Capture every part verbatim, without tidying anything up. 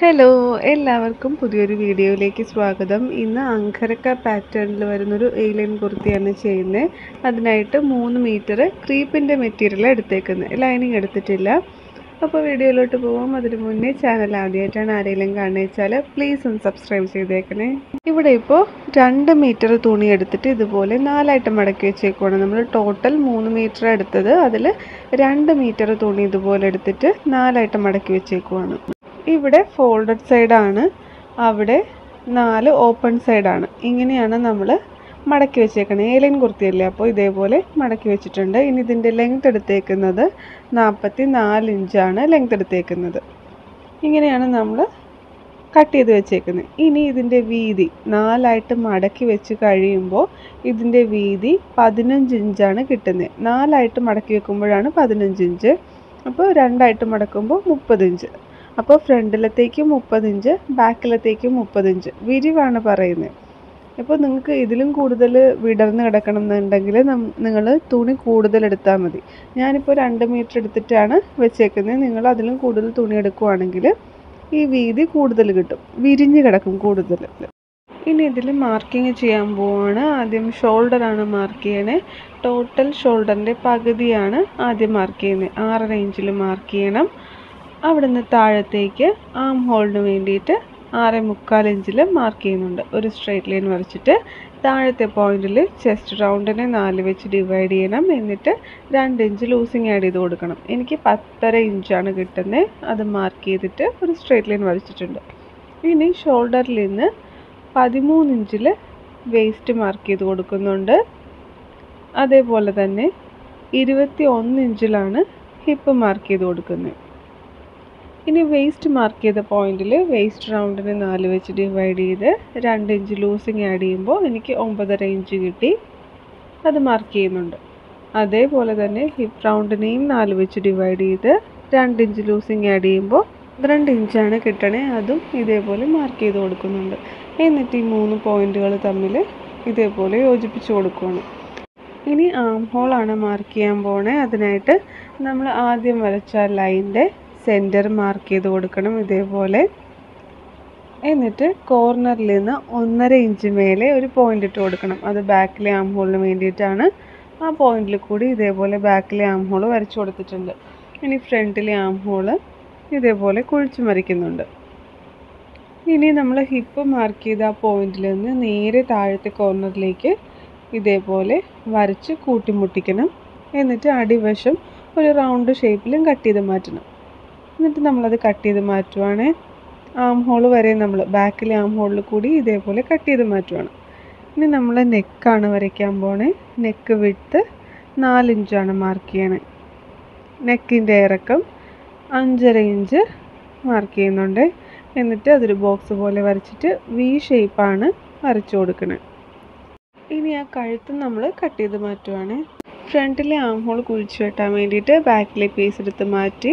Hello എല്ലാവർക്കും പുതിയൊരു വീഡിയോയിലേക്ക് സ്വാഗതം. ഇന്ന് അങ്കരക്ക പാറ്റേണിൽ വരുന്നൊരു ഏലിയൻ കുർത്തിയാണ് ചെയ്യുന്നത്. അതിനായിട്ട് മൂന്ന് മീറ്റർ ക്രീപ്പിൻ്റെ മെറ്റീരിയൽ എടുത്തേക്കുന്നത്, ലൈനിങ് എടുത്തിട്ടില്ല. അപ്പോൾ വീഡിയോയിലോട്ട് പോകാം. അതിന് മുന്നേ ചാനൽ ആദ്യമായിട്ടാണ് ആരെങ്കിലും കാണുകയെച്ചാൽ പ്ലീസ് ഒന്ന് സബ്സ്ക്രൈബ് ചെയ്തേക്കണേ. ഇവിടെ ഇപ്പോൾ രണ്ട് മീറ്റർ തുണി എടുത്തിട്ട് ഇതുപോലെ നാലായിട്ട് മടക്കി വെച്ചേക്കുവാണ്. നമ്മൾ ടോട്ടൽ മൂന്ന് മീറ്റർ എടുത്തത്, അതിൽ രണ്ട് മീറ്റർ തുണി ഇതുപോലെ എടുത്തിട്ട് നാലായിട്ട് മടക്കി വെച്ചേക്കുവാണ്. ഇവിടെ ഫോൾഡഡ് സൈഡാണ്, അവിടെ നാല് ഓപ്പൺ സൈഡാണ്. ഇങ്ങനെയാണ് നമ്മൾ മടക്കി വെച്ചേക്കുന്നത്. ഏലൻ കുർത്തിയല്ലേ, അപ്പോൾ ഇതേപോലെ മടക്കി വെച്ചിട്ടുണ്ട്. ഇനി ഇതിൻ്റെ ലെങ്ത് എടുത്തേക്കുന്നത് നാൽപ്പത്തി നാല് ഇഞ്ചാണ് ലെങ്ത് എടുത്തേക്കുന്നത്. ഇങ്ങനെയാണ് നമ്മൾ കട്ട് ചെയ്ത് വെച്ചേക്കുന്നത്. ഇനി ഇതിൻ്റെ വീതി നാലായിട്ട് മടക്കി വെച്ച് കഴിയുമ്പോൾ ഇതിൻ്റെ വീതി പതിനഞ്ച് ഇഞ്ചാണ് കിട്ടുന്നത്. നാലായിട്ട് മടക്കി വെക്കുമ്പോഴാണ് പതിനഞ്ച് ഇഞ്ച്, അപ്പോൾ രണ്ടായിട്ട് മടക്കുമ്പോൾ മുപ്പത് ഇഞ്ച്. അപ്പോൾ ഫ്രണ്ടിലത്തേക്ക് മുപ്പത്തിഞ്ച്, ബാക്കിലത്തേക്ക് മുപ്പത്തിഞ്ച് വിരിവാണ് പറയുന്നത്. അപ്പോൾ നിങ്ങൾക്ക് ഇതിലും കൂടുതൽ വിടർന്ന് കിടക്കണം എന്നുണ്ടെങ്കിൽ നിങ്ങൾ തുണി കൂടുതൽ എടുത്താൽ മതി. ഞാനിപ്പോൾ രണ്ട് മീറ്റർ എടുത്തിട്ടാണ് വെച്ചേക്കുന്നത്. നിങ്ങൾ അതിലും കൂടുതൽ തുണി എടുക്കുകയാണെങ്കിൽ ഈ വീതി കൂടുതൽ കിട്ടും, വിരിഞ്ഞ് കിടക്കും കൂടുതൽ. ഇനി ഇതിൽ മാർക്കിങ് ചെയ്യാൻ പോവാണ്. ആദ്യം ഷോൾഡറാണ് മാർക്ക് ചെയ്യണേ. ടോട്ടൽ ഷോൾഡറിൻ്റെ പകുതിയാണ് ആദ്യം മാർക്ക് ചെയ്യുന്നത്. ആറ് റേഞ്ചിൽ മാർക്ക് ചെയ്യണം. അവിടുന്ന് താഴത്തേക്ക് ആം ഹോളിന് വേണ്ടിയിട്ട് ആറ് മുക്കാൽ ഇഞ്ചിൽ മാർക്ക് ചെയ്യുന്നുണ്ട്. ഒരു സ്ട്രേറ്റ് ലൈൻ വരച്ചിട്ട് താഴത്തെ പോയിന്റിൽ ചെസ്റ്റ് റൗണ്ടിനെ നാല് വെച്ച് ഡിവൈഡ് ചെയ്യണം. എന്നിട്ട് രണ്ട് ഇഞ്ച് ലൂസിങ് ആഡ് ചെയ്ത് കൊടുക്കണം. എനിക്ക് പത്തര ഇഞ്ചാണ് കിട്ടുന്നത്. അത് മാർക്ക് ചെയ്തിട്ട് ഒരു സ്ട്രേറ്റ് ലൈൻ വരച്ചിട്ടുണ്ട്. ഇനി ഷോൾഡറിൽ നിന്ന് പതിമൂന്ന് ഇഞ്ചിൽ വേസ്റ്റ് മാർക്ക് ചെയ്ത് കൊടുക്കുന്നുണ്ട്. അതേപോലെ തന്നെ ഇരുപത്തി ഒന്ന് ഇഞ്ചിലാണ് ഹിപ്പ് മാർക്ക് ചെയ്ത് കൊടുക്കുന്നത്. ഇനി വേസ്റ്റ് മാർക്ക് ചെയ്ത പോയിന്റിൽ വേസ്റ്റ് റൗണ്ടിന് നാല് വെച്ച് ഡിവൈഡ് ചെയ്ത് രണ്ട് ഇഞ്ച് ലൂസിങ് ആഡ് ചെയ്യുമ്പോൾ എനിക്ക് ഒമ്പതര ഇഞ്ച് കിട്ടി. അത് മാർക്ക് ചെയ്യുന്നുണ്ട്. അതേപോലെ തന്നെ ഹിപ്പ് റൗണ്ടിനെയും നാല് വെച്ച് ഡിവൈഡ് ചെയ്ത് രണ്ട് ഇഞ്ച് ലൂസിങ് ആഡ് ചെയ്യുമ്പോൾ രണ്ട് ഇഞ്ചാണ് കിട്ടണേ. അതും ഇതേപോലെ മാർക്ക് ചെയ്ത് കൊടുക്കുന്നുണ്ട്. എന്നിട്ട് ഈ മൂന്ന് പോയിന്റുകൾ തമ്മിൽ ഇതേപോലെ യോജിപ്പിച്ച് കൊടുക്കുകയാണ്. ഇനി ആം ഹോളാണ് മാർക്ക് ചെയ്യാൻ പോണേ. അതിനായിട്ട് നമ്മൾ ആദ്യം വരച്ച ലൈൻ്റെ സെൻറ്റർ മാർക്ക് ചെയ്ത് കൊടുക്കണം ഇതേപോലെ. എന്നിട്ട് കോർണറിൽ നിന്ന് ഒന്നര ഇഞ്ച് മേലെ ഒരു പോയിൻ്റ് ഇട്ട് കൊടുക്കണം. അത് ബാക്കിലെ ആം ഹോളിന് വേണ്ടിയിട്ടാണ്. ആ പോയിന്റിൽ കൂടി ഇതേപോലെ ബാക്കിലെ ആം ഹോൾ വരച്ചു കൊടുത്തിട്ടുണ്ട്. ഇനി ഫ്രണ്ടിലെ ആം ഹോൾ ഇതേപോലെ കുഴിച്ചു മറിക്കുന്നുണ്ട്. ഇനി നമ്മൾ ഹിപ്പ് മാർക്ക് ചെയ്ത ആ പോയിന്റിൽ നിന്ന് നേരെ താഴത്തെ കോർണറിലേക്ക് ഇതേപോലെ വരച്ച് കൂട്ടിമുട്ടിക്കണം. എന്നിട്ട് അടിവശം ഒരു റൗണ്ട് ഷേപ്പിലും കട്ട് ചെയ്ത് മാറ്റണം. എന്നിട്ട് നമ്മളത് കട്ട് ചെയ്ത് മാറ്റുവാണ്. ആം ഹോൾ വരെ നമ്മൾ ബാക്കിലെ ആം ഹോളിൽ കൂടി ഇതേപോലെ കട്ട് ചെയ്ത് മാറ്റുവാണ്. ഇനി നമ്മൾ നെക്കാണ് വരയ്ക്കാൻ പോണേ. നെക്ക് വിട്ട് നാലിഞ്ചാണ് മാർക്ക് ചെയ്യണേ. നെക്കിൻ്റെ ഇറക്കം അഞ്ചര ഇഞ്ച് മാർക്ക് ചെയ്യുന്നുണ്ട്. എന്നിട്ട് അതൊരു ബോക്സ് പോലെ വരച്ചിട്ട് വി ഷേപ്പാണ് വരച്ചു കൊടുക്കണേ. ഇനി ആ കഴുത്ത് നമ്മൾ കട്ട് ചെയ്ത് മാറ്റുവാണ്. ഫ്രണ്ടിലെ ആം ഹോൾ കുഴിച്ചു വെട്ടാൻ വേണ്ടിയിട്ട് ബാക്കിലെ പീസ് എടുത്ത് മാറ്റി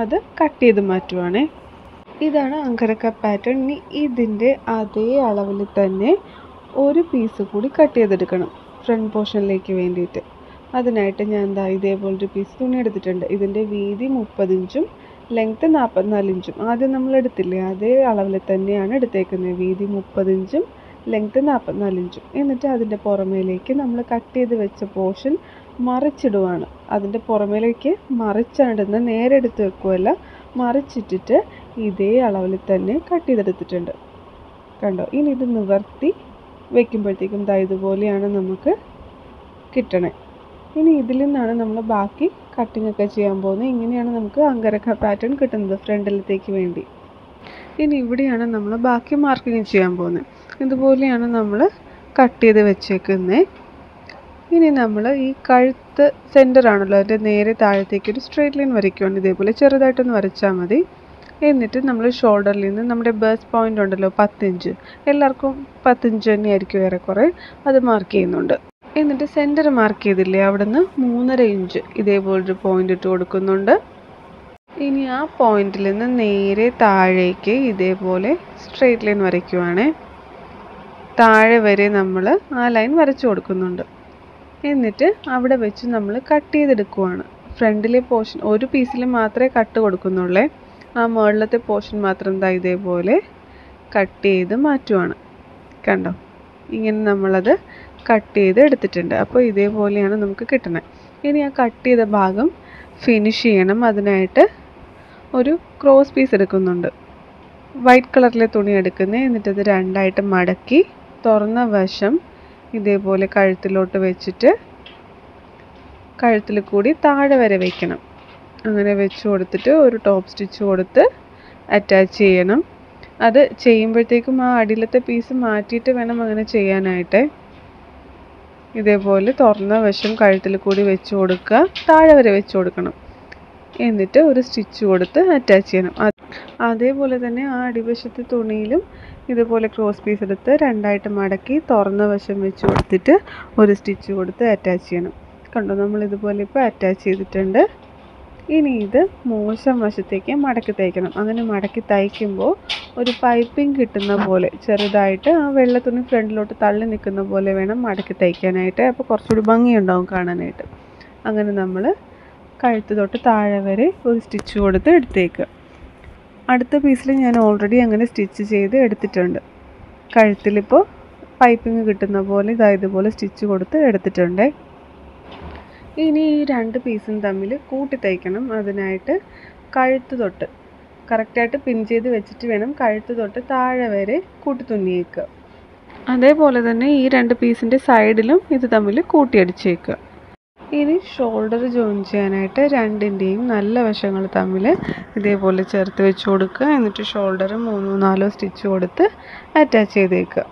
അത് കട്ട് ചെയ്ത് മാറ്റുവാണേ. ഇതാണ് അങ്കരക്ക പാറ്റേൺ. ഇനി ഇതിൻ്റെ അതേ അളവിൽ തന്നെ ഒരു പീസ് കൂടി കട്ട് ചെയ്തെടുക്കണം ഫ്രണ്ട് പോർഷനിലേക്ക് വേണ്ടിയിട്ട്. അതിനായിട്ട് ഞാൻ എന്താ ഇതേപോലൊരു പീസ് തുണി എടുത്തിട്ടുണ്ട്. ഇതിൻ്റെ വീതി മുപ്പത് ഇഞ്ചും ലെങ്ത്ത് നാൽപ്പത്തിനാല് ഇഞ്ചും. ആദ്യം നമ്മൾ എടുത്തില്ലേ അതേ അളവിൽ തന്നെയാണ് എടുത്തേക്കുന്നത്. വീതി മുപ്പത് ഇഞ്ചും ലെങ്ത്ത് നാൽപ്പത്തിനാല് ഇഞ്ചും. എന്നിട്ട് അതിൻ്റെ പുറമേലേക്ക് നമ്മൾ കട്ട് ചെയ്ത് വെച്ച പോർഷൻ മറിച്ചിടുവാണ്. അതിൻ്റെ പുറമേലേക്ക് മറിച്ചാണ്ടിന്ന് നേരെ എടുത്ത് വെക്കുകയല്ല, മറിച്ചിട്ടിട്ട് ഇതേ അളവിൽ തന്നെ കട്ട് ചെയ്തെടുത്തിട്ടുണ്ട്. കണ്ടോ? ഇനി ഇത് നിവർത്തി വെക്കുമ്പോഴത്തേക്കും ദാ ഇതുപോലെയാണ് നമുക്ക് കിട്ടണേ. ഇനി ഇതിൽ നിന്നാണ് നമ്മൾ ബാക്കി കട്ടിങ്ങൊക്കെ ചെയ്യാൻ പോകുന്നത്. ഇങ്ങനെയാണ് നമുക്ക് അങ്കരക്ക പാറ്റേൺ കിട്ടുന്നത് ഫ്രണ്ടിലത്തേക്ക് വേണ്ടി. ഇനി ഇവിടെയാണ് നമ്മൾ ബാക്കി മാർക്കിങ് ചെയ്യാൻ പോകുന്നത്. ഇതുപോലെയാണ് നമ്മൾ കട്ട് ചെയ്ത് വെച്ചേക്കുന്നത്. ഇനി നമ്മൾ ഈ കഴുത്ത് സെൻറ്ററാണല്ലോ, അതിൻ്റെ നേരെ താഴത്തേക്ക് ഒരു സ്ട്രേറ്റ് ലൈൻ വരയ്ക്കുവാണ്. ഇതേപോലെ ചെറുതായിട്ടൊന്ന് വരച്ചാൽ മതി. എന്നിട്ട് നമ്മൾ ഷോൾഡറിൽ നിന്ന് നമ്മുടെ ബേസ് പോയിന്റ് ഉണ്ടല്ലോ പത്ത് ഇഞ്ച് എല്ലാവർക്കും പത്ത് ഇഞ്ച് തന്നെ ആയിരിക്കും ഏറെക്കുറെ അത് മാർക്ക് ചെയ്യുന്നുണ്ട് എന്നിട്ട് സെന്റർ മാർക്ക് ചെയ്തില്ലേ അവിടുന്ന് മൂന്നര ഇഞ്ച് ഇതേപോലൊരു പോയിന്റ് ഇട്ട് കൊടുക്കുന്നുണ്ട് ഇനി ആ പോയിന്റിൽ നിന്ന് നേരെ താഴേക്ക് ഇതേപോലെ സ്ട്രെയിറ്റ് ലൈൻ വരയ്ക്കുവാണേ താഴെ വരെ നമ്മൾ ആ ലൈൻ വരച്ചു കൊടുക്കുന്നുണ്ട് എന്നിട്ട് അവിടെ വെച്ച് നമ്മൾ കട്ട് ചെയ്തെടുക്കുവാണ് ഫ്രണ്ടിലെ പോർഷൻ ഒരു പീസിൽ മാത്രമേ കട്ട് കൊടുക്കുന്നുള്ളേ ആ മുകളിലത്തെ പോർഷൻ മാത്രം ദാ ഇതേപോലെ കട്ട് ചെയ്ത് മാറ്റുവാണ് കണ്ടോ ഇങ്ങനെ നമ്മളത് കട്ട് ചെയ്ത് എടുത്തിട്ടുണ്ട് അപ്പോൾ ഇതേപോലെയാണ് നമുക്ക് കിട്ടുന്നത് ഇനി ആ കട്ട് ചെയ്ത ഭാഗം ഫിനിഷ് ചെയ്യണം അതിനായിട്ട് ഒരു ക്രോസ് പീസ് എടുക്കുന്നുണ്ട് വൈറ്റ് കളറിലെ തുണി എടുക്കുന്നേ എന്നിട്ട് അത് രണ്ടായിട്ട് മടക്കി തുറന്ന വശം ഇതേപോലെ കഴുത്തിലോട്ട് വെച്ചിട്ട് കഴുത്തിൽ കൂടി താഴെ വരെ വെക്കണം അങ്ങനെ വെച്ച് കൊടുത്തിട്ട് ഒരു ടോപ്പ് സ്റ്റിച്ച് കൊടുത്ത് അറ്റാച്ച് ചെയ്യണം അത് ചെയ്യുമ്പോഴത്തേക്കും ആ അടിയിലത്തെ പീസ് മാറ്റിയിട്ട് വേണം അങ്ങനെ ചെയ്യാനായിട്ട് ഇതേപോലെ തുറന്ന വശം കഴുത്തിൽ കൂടി വെച്ച് കൊടുക്കുക താഴെ വരെ വെച്ച് കൊടുക്കണം എന്നിട്ട് ഒരു സ്റ്റിച്ച് കൊടുത്ത് അറ്റാച്ച് ചെയ്യണം അതേപോലെ തന്നെ ആ അടിവശത്തെ തുണിയിലും ഇതുപോലെ ക്രോസ് പീസ് എടുത്ത് രണ്ടായിട്ട് മടക്കി തുറന്ന വശം വെച്ച് കൊടുത്തിട്ട് ഒരു സ്റ്റിച്ച് കൊടുത്ത് അറ്റാച്ച് ചെയ്യണം കണ്ടോ നമ്മൾ ഇതുപോലെ ഇപ്പോൾ അറ്റാച്ച് ചെയ്തിട്ടുണ്ട് ഇനി ഇത് മോശം വശത്തേക്ക് മടക്കി തയ്ക്കണം അങ്ങനെ മടക്കി തയ്ക്കുമ്പോൾ ഒരു പൈപ്പിംഗ് കിട്ടുന്ന പോലെ ചെറുതായിട്ട് ആ വെള്ള തുണി ഫ്രണ്ടിലോട്ട് തള്ളി നിൽക്കുന്ന പോലെ വേണം മടക്കി തയ്ക്കാനായിട്ട് അപ്പോൾ കുറച്ചുകൂടി ഭംഗിയുണ്ടാവും കാണാനായിട്ട് അങ്ങനെ നമ്മൾ കഴുത്ത് തൊട്ട് താഴെ വരെ ഒരു സ്റ്റിച്ച് കൊടുത്ത് എടുത്തേക്കുക അടുത്ത പീസിൽ ഞാൻ ഓൾറെഡി അങ്ങനെ സ്റ്റിച്ച് ചെയ്ത് എടുത്തിട്ടുണ്ട് കഴുത്തിലിപ്പോൾ പൈപ്പിംഗ് കിട്ടുന്ന പോലെ ഇതാ ഇതുപോലെ സ്റ്റിച്ച് കൊടുത്ത് എടുത്തിട്ടുണ്ട് ഇനി ഈ രണ്ട് പീസും തമ്മിൽ കൂട്ടി തയ്ക്കണം അതിനായിട്ട് കഴുത്ത് തൊട്ട് കറക്റ്റായിട്ട് പിൻ ചെയ്ത് വെച്ചിട്ട് വേണം കഴുത്ത് തൊട്ട് താഴെ വരെ കൂട്ടി തുന്നിയേക്കുക അതേപോലെ തന്നെ ഈ രണ്ട് പീസിൻ്റെ സൈഡിലും ഇത് തമ്മിൽ കൂട്ടിയടിച്ചേക്കുക ഇനി ഷോൾഡർ ജോയിൻ ചെയ്യാനായിട്ട് രണ്ടിൻ്റെയും നല്ല വശങ്ങൾ തമ്മിൽ ഇതേപോലെ ചേർത്ത് വെച്ച് കൊടുക്കുക എന്നിട്ട് ഷോൾഡർ മൂന്നോ നാലോ സ്റ്റിച്ച് കൊടുത്ത് അറ്റാച്ച് ചെയ്തേക്കുക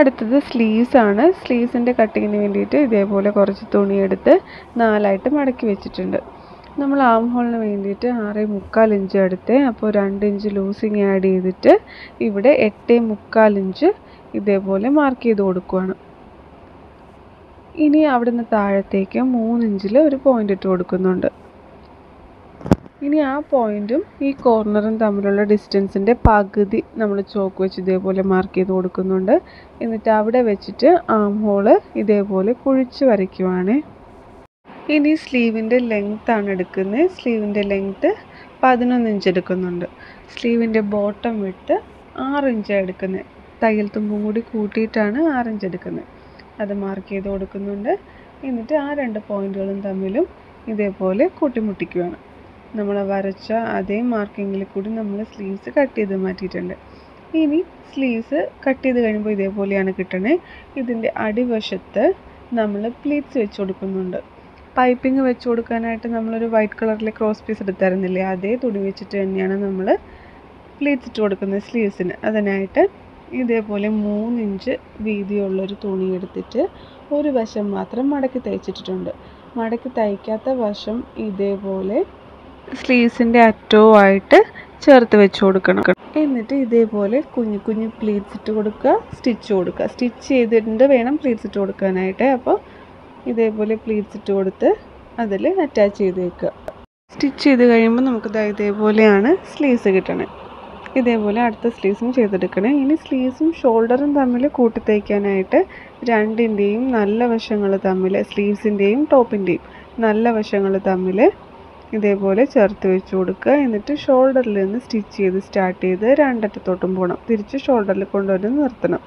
അടുത്തത് സ്ലീവ്സ് ആണ് സ്ലീവ്സിൻ്റെ കട്ടിങ്ങിന് വേണ്ടിയിട്ട് ഇതേപോലെ കുറച്ച് തുണിയെടുത്ത് നാലായിട്ട് മടക്കി വെച്ചിട്ടുണ്ട് നമ്മൾ ആം ഹോളിന് വേണ്ടിയിട്ട് ആറേ മുക്കാൽ ഇഞ്ച് എടുത്ത് അപ്പോൾ രണ്ട് ഇഞ്ച് ലൂസിങ് ആഡ് ചെയ്തിട്ട് ഇവിടെ എട്ടേ മുക്കാൽ ഇഞ്ച് ഇതേപോലെ മാർക്ക് ചെയ്ത് കൊടുക്കുകയാണ് ഇനി അവിടുന്ന് താഴത്തേക്ക് മൂന്നിഞ്ചിൽ ഒരു പോയിന്റ് ഇട്ട് കൊടുക്കുന്നുണ്ട് ഇനി ആ പോയിന്റും ഈ കോർണറും തമ്മിലുള്ള ഡിസ്റ്റൻസിൻ്റെ പകുതി നമ്മൾ ചോക്ക് വെച്ച് ഇതേപോലെ മാർക്ക് ചെയ്ത് കൊടുക്കുന്നുണ്ട് എന്നിട്ട് അവിടെ വെച്ചിട്ട് ആം ഹോള് ഇതേപോലെ കുഴിച്ച് വരയ്ക്കുവാണ് ഇനി സ്ലീവിൻ്റെ ലെങ്ത്താണ് എടുക്കുന്നത് സ്ലീവിൻ്റെ ലെങ്ത്ത് പതിനൊന്ന് ഇഞ്ച് എടുക്കുന്നുണ്ട് സ്ലീവിൻ്റെ ബോട്ടം വിട്ട് ആറിഞ്ചാണ് എടുക്കുന്നത് തയ്യൽ തുമ്പും കൂടി കൂട്ടിയിട്ടാണ് ആറിഞ്ച് എടുക്കുന്നത് അത് മാർക്ക് ചെയ്ത് കൊടുക്കുന്നുണ്ട് എന്നിട്ട് ആ രണ്ട് പോയിന്റുകളും തമ്മിലും ഇതേപോലെ കൂട്ടിമുട്ടിക്കുകയാണ് നമ്മൾ വരച്ച അതേ മാർക്കിങ്ങിൽ കൂടി നമ്മൾ സ്ലീവ്സ് കട്ട് ചെയ്ത് മാറ്റിയിട്ടുണ്ട് ഇനി സ്ലീവ്സ് കട്ട് ചെയ്ത് കഴിയുമ്പോൾ ഇതേപോലെയാണ് കിട്ടണേ ഇതിൻ്റെ അടിവശത്ത് നമ്മൾ പ്ലീറ്റ്സ് വെച്ച് കൊടുക്കുന്നുണ്ട് പൈപ്പിംഗ് വെച്ച് കൊടുക്കാനായിട്ട് നമ്മളൊരു വൈറ്റ് കളറിലെ ക്രോസ് പീസ് എടുത്തായിരുന്നില്ലേ അതേ തുണി വെച്ചിട്ട് തന്നെയാണ് നമ്മൾ പ്ലീറ്റ്സ് ഇട്ട് കൊടുക്കുന്നത് സ്ലീവ്സിന് അതിനായിട്ട് ഇതേപോലെ മൂന്നിഞ്ച് വീതിയുള്ളൊരു തുണി എടുത്തിട്ട് ഒരു വശം മാത്രം മടക്കി തയ്ച്ചിട്ടിട്ടുണ്ട് മടക്കി തയ്ക്കാത്ത വശം ഇതേപോലെ സ്ലീവ്സിൻ്റെ അറ്റവുമായിട്ട് ചേർത്ത് വെച്ച് കൊടുക്കണം എന്നിട്ട് ഇതേപോലെ കുഞ്ഞു കുഞ്ഞു പ്ലീറ്റ്സ് ഇട്ട് കൊടുക്കുക സ്റ്റിച്ച് കൊടുക്കുക സ്റ്റിച്ച് ചെയ്തിട്ടുണ്ട് വേണം പ്ലീറ്റ്സ് ഇട്ട് കൊടുക്കാനായിട്ട് അപ്പോൾ ഇതേപോലെ പ്ലീറ്റ്സ് ഇട്ട് കൊടുത്ത് അതിൽ അറ്റാച്ച് ചെയ്ത് വെക്കുക സ്റ്റിച്ച് ചെയ്ത് കഴിയുമ്പോൾ നമുക്കിത് ഇതേപോലെയാണ് സ്ലീവ്സ് കിട്ടണത് ഇതേപോലെ അടുത്ത സ്ലീവ്സും ചെയ്തെടുക്കണേ ഇനി സ്ലീവ്സും ഷോൾഡറും തമ്മിൽ കൂട്ടി തയ്ക്കാനായിട്ട് രണ്ടിൻ്റെയും നല്ല വശങ്ങൾ തമ്മിൽ സ്ലീവ്സിൻ്റെയും ടോപ്പിൻ്റെയും നല്ല വശങ്ങൾ തമ്മിൽ ഇതേപോലെ ചേർത്ത് വെച്ച് കൊടുക്കുക എന്നിട്ട് ഷോൾഡറിൽ നിന്ന് സ്റ്റിച്ച് ചെയ്ത് സ്റ്റാർട്ട് ചെയ്ത് രണ്ടറ്റത്തോട്ടും പോകണം തിരിച്ച് ഷോൾഡറിൽ കൊണ്ടുവന്ന് നിർത്തണം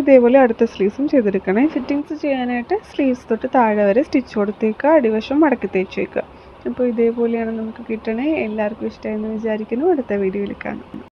ഇതേപോലെ അടുത്ത സ്ലീവ്സും ചെയ്തെടുക്കണേ ഫിറ്റിങ്സ് ചെയ്യാനായിട്ട് സ്ലീവ്സ് തൊട്ട് താഴെ വരെ സ്റ്റിച്ച് കൊടുത്തേക്കുക അടിവശം മടക്കി തേച്ച് വയ്ക്കുക അപ്പോൾ ഇതേപോലെയാണ് നമുക്ക് കിട്ടണേ എല്ലാവർക്കും ഇഷ്ടമായെന്ന് വിചാരിക്കുന്നു അടുത്ത വീഡിയോയിൽ കാണാം